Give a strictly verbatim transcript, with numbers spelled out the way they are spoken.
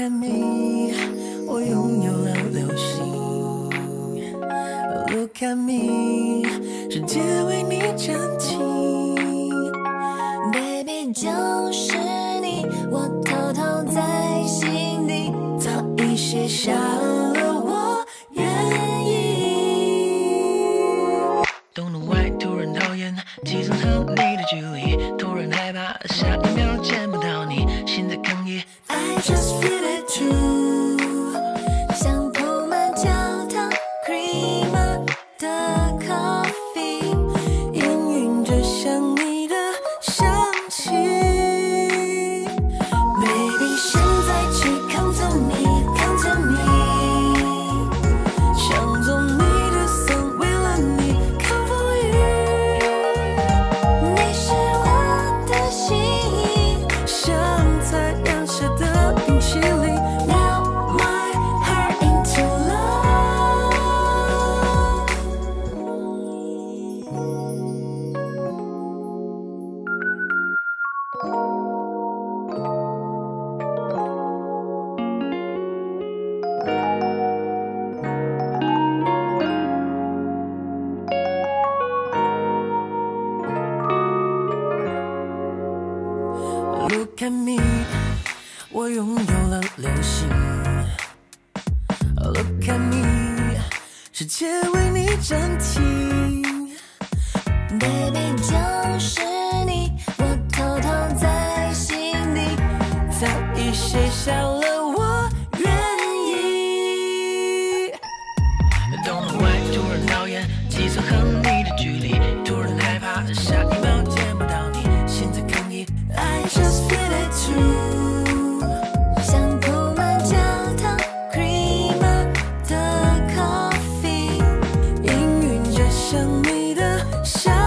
看你，我拥有了流星。Look at me， 世界为你站起。Baby， 就是你，我偷偷在心底早已写下了我愿意。Don't know why， 突然讨厌体重和你的距离，突然害怕下一秒见不到你，心在抗议。I just feel it too， 像铺满焦糖 crema 的 coffee， 氤氲着想你的香气。Baby， 现在去 come to me，come to me， 想做你的 song， 为了你 come for you， 你是我的心意，像在燃烧的。 Melt my heart into love. Look at me. 我拥有了流星 ，Look at me， 世界为你暂停 ，Baby 就是你，我偷偷在心底早已写下了我愿意。Don't know why， 突然讨厌计算和你的距离，突然害怕下一秒见不到你，现在抗议。I just feel it too。 想你的笑。